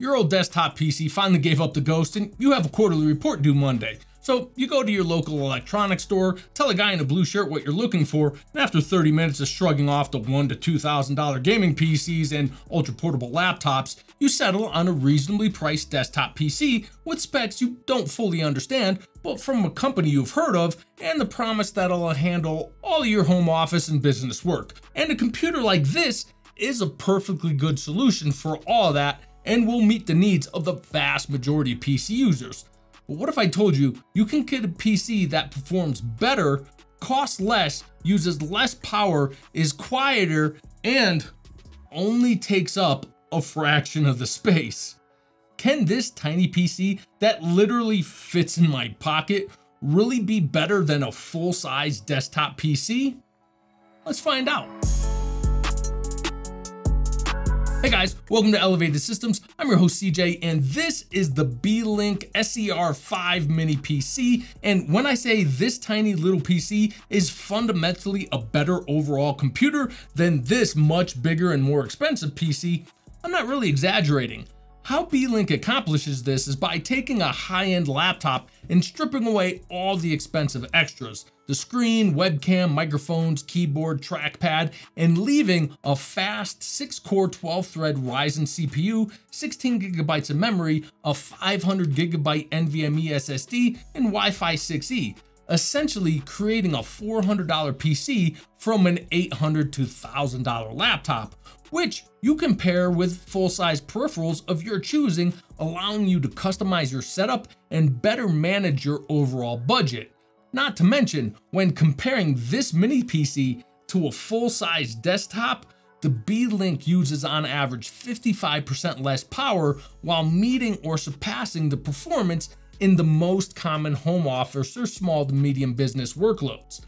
Your old desktop PC finally gave up the ghost and you have a quarterly report due Monday. So you go to your local electronics store, tell a guy in a blue shirt what you're looking for, and after 30 minutes of shrugging off the $1,000 to $2,000 gaming PCs and ultra-portable laptops, you settle on a reasonably priced desktop PC with specs you don't fully understand, but from a company you've heard of, and the promise that it'll handle all of your home office and business work. And a computer like this is a perfectly good solution for all of that and will meet the needs of the vast majority of PC users. But what if I told you, you can get a PC that performs better, costs less, uses less power, is quieter, and only takes up a fraction of the space? Can this tiny PC that literally fits in my pocket really be better than a full-size desktop PC? Let's find out. Hey guys, welcome to Elevated Systems. I'm your host CJ, and this is the Beelink SER5 mini PC. And when I say this tiny little PC is fundamentally a better overall computer than this much bigger and more expensive PC, I'm not really exaggerating. How Beelink accomplishes this is by taking a high-end laptop and stripping away all the expensive extras: the screen, webcam, microphones, keyboard, trackpad, and leaving a fast 6-core 12-thread Ryzen CPU, 16 gigabytes of memory, a 500 gigabyte NVMe SSD, and Wi-Fi 6E, essentially creating a $400 PC from an $800 to $1,000 laptop, which you can pair with full-size peripherals of your choosing, allowing you to customize your setup and better manage your overall budget. Not to mention, when comparing this mini PC to a full-size desktop, the Beelink uses on average 55% less power while meeting or surpassing the performance in the most common home office or small to medium business workloads.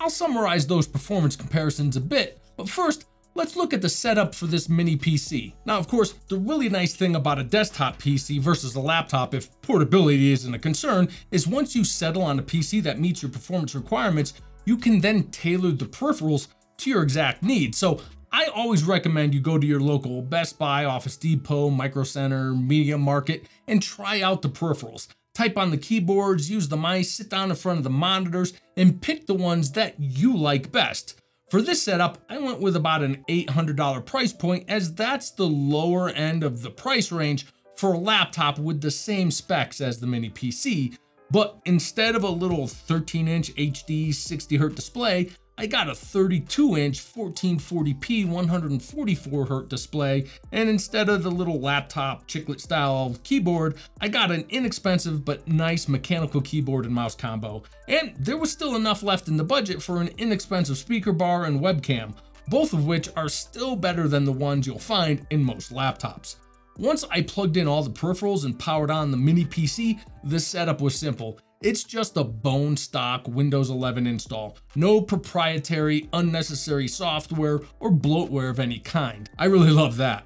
I'll summarize those performance comparisons a bit, but first, let's look at the setup for this mini PC. Now, of course, the really nice thing about a desktop PC versus a laptop, if portability isn't a concern, is once you settle on a PC that meets your performance requirements, you can then tailor the peripherals to your exact needs. So I always recommend you go to your local Best Buy, Office Depot, Micro Center, Media Market, and try out the peripherals. Type on the keyboards, use the mice, sit down in front of the monitors, and pick the ones that you like best. For this setup, I went with about an $800 price point, as that's the lower end of the price range for a laptop with the same specs as the mini PC. But instead of a little 13-inch HD 60Hz display, I got a 32-inch 1440p 144Hz display, and instead of the little laptop chiclet-style keyboard, I got an inexpensive but nice mechanical keyboard and mouse combo. And there was still enough left in the budget for an inexpensive speaker bar and webcam, both of which are still better than the ones you'll find in most laptops. Once I plugged in all the peripherals and powered on the mini PC, the setup was simple. It's just a bone stock Windows 11 install. No proprietary, unnecessary software or bloatware of any kind. I really love that.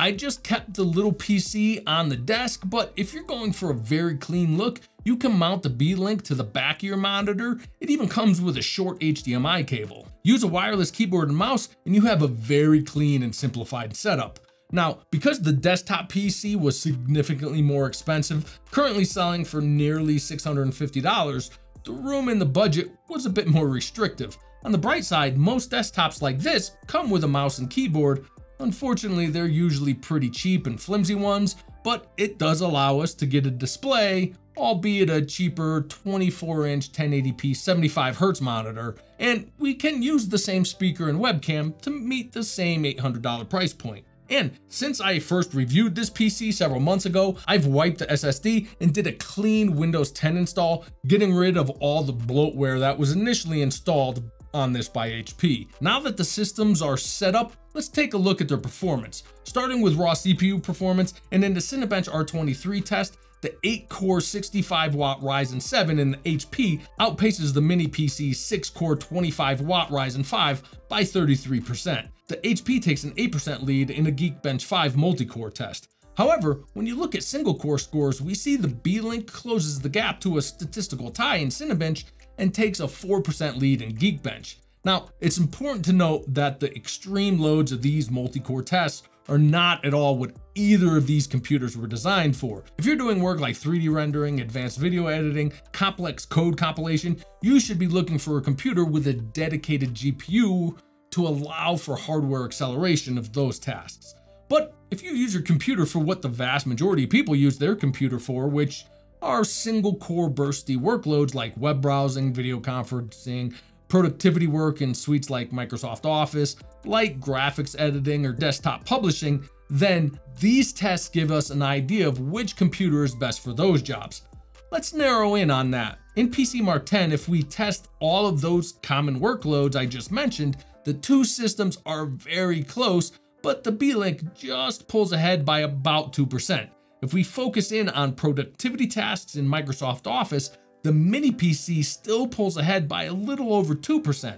I just kept the little PC on the desk, but if you're going for a very clean look, you can mount the Beelink to the back of your monitor. It even comes with a short HDMI cable. Use a wireless keyboard and mouse, and you have a very clean and simplified setup. Now, because the desktop PC was significantly more expensive, currently selling for nearly $650, the room in the budget was a bit more restrictive. On the bright side, most desktops like this come with a mouse and keyboard. Unfortunately, they're usually pretty cheap and flimsy ones, but it does allow us to get a display, albeit a cheaper 24-inch 1080p 75Hz monitor, and we can use the same speaker and webcam to meet the same $800 price point. And since I first reviewed this PC several months ago, I've wiped the SSD and did a clean Windows 10 install, getting rid of all the bloatware that was initially installed on this by HP. Now that the systems are set up, let's take a look at their performance. Starting with raw CPU performance, and in the Cinebench R23 test, the 8-core 65-watt Ryzen 7 in the HP outpaces the mini PC's 6-core 25-watt Ryzen 5 by 33%. The HP takes an 8% lead in a Geekbench 5 multi-core test. However, when you look at single-core scores, we see the Beelink closes the gap to a statistical tie in Cinebench and takes a 4% lead in Geekbench. Now, it's important to note that the extreme loads of these multi-core tests are not at all what either of these computers were designed for. If you're doing work like 3D rendering, advanced video editing, complex code compilation, you should be looking for a computer with a dedicated GPU to allow for hardware acceleration of those tasks. But if you use your computer for what the vast majority of people use their computer for, which are single core bursty workloads like web browsing, video conferencing, productivity work in suites like Microsoft Office, like graphics editing or desktop publishing, then these tests give us an idea of which computer is best for those jobs. Let's narrow in on that. In PCMark 10, if we test all of those common workloads I just mentioned, the two systems are very close, but the Beelink just pulls ahead by about 2%. If we focus in on productivity tasks in Microsoft Office, the mini PC still pulls ahead by a little over 2%.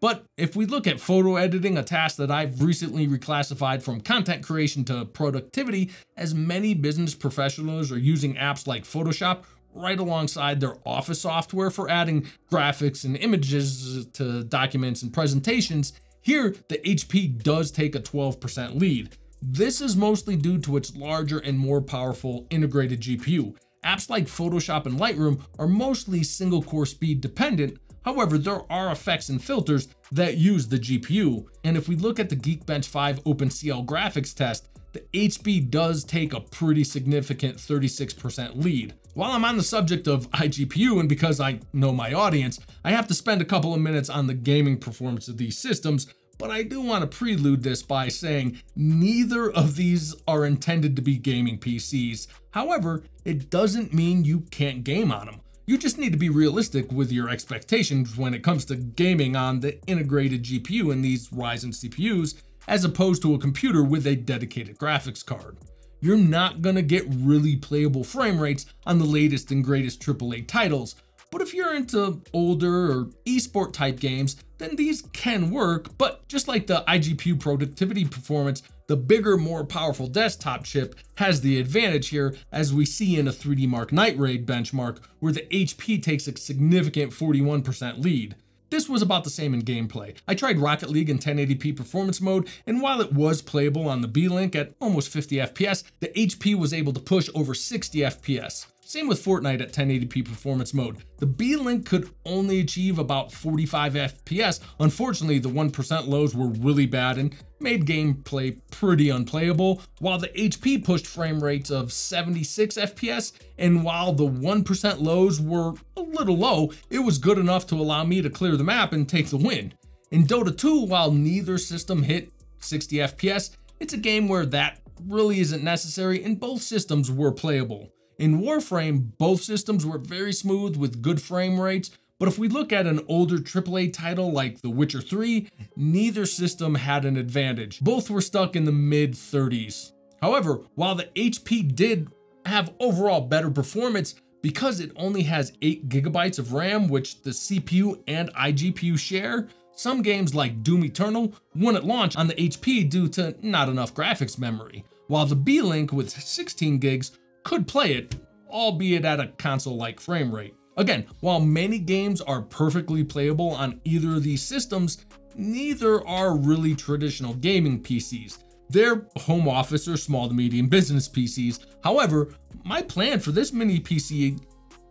But if we look at photo editing, a task that I've recently reclassified from content creation to productivity, as many business professionals are using apps like Photoshop right alongside their office software for adding graphics and images to documents and presentations, here the HP does take a 12% lead. This is mostly due to its larger and more powerful integrated GPU. Apps like Photoshop and Lightroom are mostly single core speed dependent. However, there are effects and filters that use the GPU. And if we look at the Geekbench 5 OpenCL graphics test, the HP does take a pretty significant 36% lead. While I'm on the subject of iGPU, and because I know my audience, I have to spend a couple of minutes on the gaming performance of these systems, but I do want to prelude this by saying neither of these are intended to be gaming PCs. However, it doesn't mean you can't game on them. You just need to be realistic with your expectations when it comes to gaming on the integrated GPU in these Ryzen CPUs, as opposed to a computer with a dedicated graphics card. You're not gonna get really playable frame rates on the latest and greatest AAA titles, but if you're into older or esport type games, then these can work. But just like the iGPU productivity performance, the bigger, more powerful desktop chip has the advantage here, as we see in a 3DMark Night Raid benchmark, where the HP takes a significant 41% lead. This was about the same in gameplay. I tried Rocket League in 1080p performance mode, and while it was playable on the Beelink at almost 50 FPS, the HP was able to push over 60 FPS. Same with Fortnite at 1080p performance mode. The Beelink could only achieve about 45 FPS. Unfortunately, the 1% lows were really bad and made gameplay pretty unplayable, while the HP pushed frame rates of 76 FPS, and while the 1% lows were a little low, it was good enough to allow me to clear the map and take the win. In Dota 2, while neither system hit 60 FPS, it's a game where that really isn't necessary, and both systems were playable. In Warframe, both systems were very smooth with good frame rates, but if we look at an older AAA title like The Witcher 3, neither system had an advantage. Both were stuck in the mid 30s. However, while the HP did have overall better performance, because it only has 8 GB of RAM, which the CPU and iGPU share, some games like Doom Eternal won at launch on the HP due to not enough graphics memory, while the Beelink with 16 gigs could play it, albeit at a console-like frame rate. Again, while many games are perfectly playable on either of these systems, neither are really traditional gaming PCs. They're home office or small to medium business PCs. However, my plan for this mini PC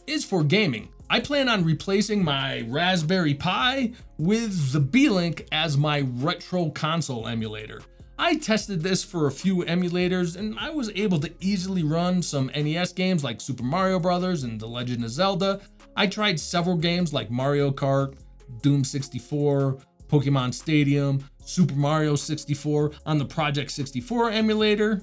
is for gaming. I plan on replacing my Raspberry Pi with the Beelink as my retro console emulator. I tested this for a few emulators, and I was able to easily run some NES games like Super Mario Brothers and The Legend of Zelda. I tried several games like Mario Kart, Doom 64, Pokemon Stadium, Super Mario 64 on the Project 64 emulator.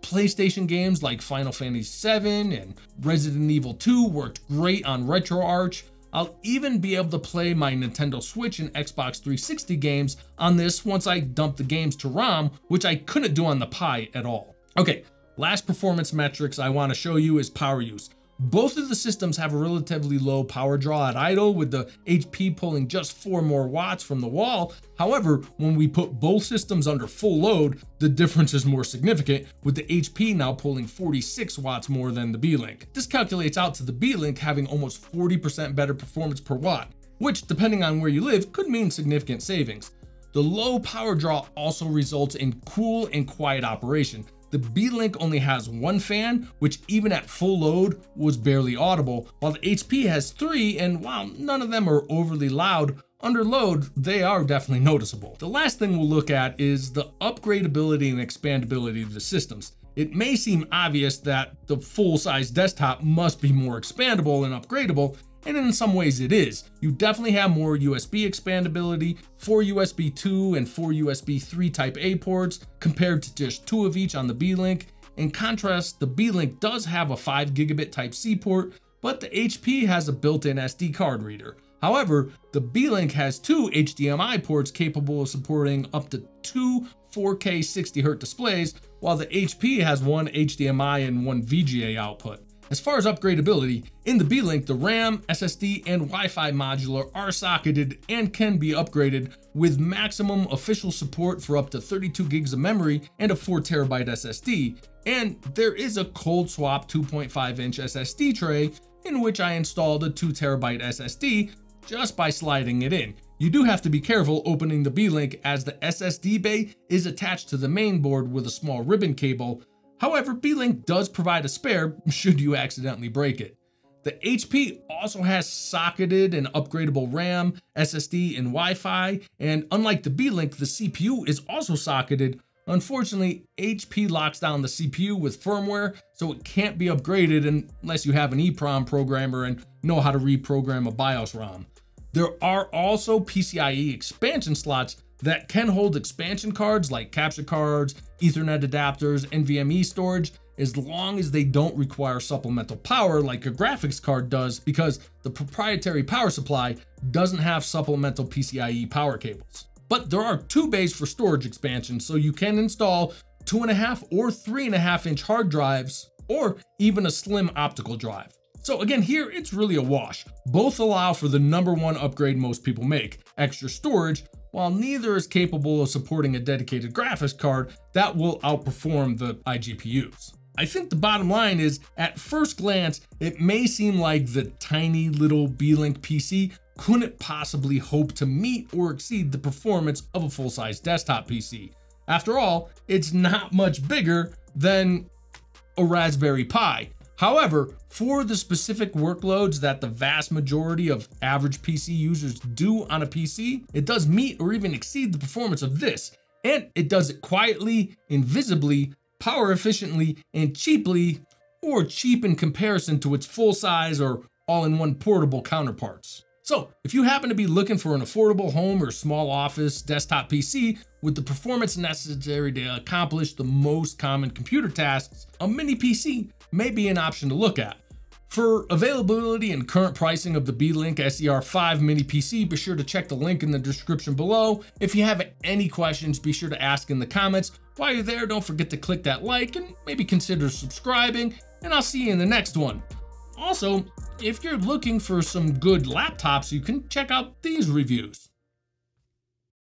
PlayStation games like Final Fantasy VII and Resident Evil 2 worked great on RetroArch. I'll even be able to play my Nintendo Switch and Xbox 360 games on this once I dump the games to ROM, which I couldn't do on the Pi at all. Okay, last performance metrics I want to show you is power use. Both of the systems have a relatively low power draw at idle, with the HP pulling just 4 more watts from the wall. However, when we put both systems under full load, the difference is more significant, with the HP now pulling 46 watts more than the Beelink. This calculates out to the Beelink having almost 40% better performance per watt, which, depending on where you live, could mean significant savings. The low power draw also results in cool and quiet operation. The Beelink only has one fan, which even at full load was barely audible, while the HP has three, and while none of them are overly loud, under load, they are definitely noticeable. The last thing we'll look at is the upgradability and expandability of the systems. It may seem obvious that the full-size desktop must be more expandable and upgradable, and in some ways it is. You definitely have more USB expandability, 4 USB 2 and 4 USB 3 Type A ports compared to just 2 of each on the Beelink. In contrast, the Beelink does have a 5 gigabit Type C port, but the HP has a built-in SD card reader. However, the Beelink has 2 HDMI ports capable of supporting up to 2 4K 60Hz displays, while the HP has 1 HDMI and 1 VGA output. As far as upgradability, in the Beelink, the RAM, SSD, and Wi-Fi modular are socketed and can be upgraded with maximum official support for up to 32 gigs of memory and a 4TB SSD. And there is a cold swap 2.5-inch SSD tray in which I installed a 2TB SSD just by sliding it in. You do have to be careful opening the Beelink as the SSD bay is attached to the main board with a small ribbon cable. However, Beelink does provide a spare should you accidentally break it. The HP also has socketed and upgradable RAM, SSD, and Wi-Fi, and unlike the Beelink, the CPU is also socketed. Unfortunately, HP locks down the CPU with firmware, so it can't be upgraded unless you have an EEPROM programmer and know how to reprogram a BIOS ROM. There are also PCIe expansion slots that can hold expansion cards like capture cards, Ethernet adapters, NVMe storage, as long as they don't require supplemental power like your graphics card does, because the proprietary power supply doesn't have supplemental PCIe power cables. But there are 2 bays for storage expansion, so you can install 2.5 or 3.5 inch hard drives, or even a slim optical drive. So again, here it's really a wash. Both allow for the #1 upgrade most people make, extra storage, while neither is capable of supporting a dedicated graphics card that will outperform the iGPUs. I think the bottom line is, at first glance, it may seem like the tiny little Beelink PC couldn't possibly hope to meet or exceed the performance of a full-size desktop PC. After all, it's not much bigger than a Raspberry Pi. However, for the specific workloads that the vast majority of average PC users do on a PC, it does meet or even exceed the performance of this, and it does it quietly, invisibly, power efficiently, and cheaply, or cheap in comparison to its full-size or all-in-one portable counterparts. So, if you happen to be looking for an affordable home or small office desktop PC with the performance necessary to accomplish the most common computer tasks, a mini PC may be an option to look at. For availability and current pricing of the Beelink SER5 mini PC, be sure to check the link in the description below. If you have any questions, be sure to ask in the comments. While you're there, don't forget to click that like and maybe consider subscribing, and I'll see you in the next one. Also, if you're looking for some good laptops, you can check out these reviews.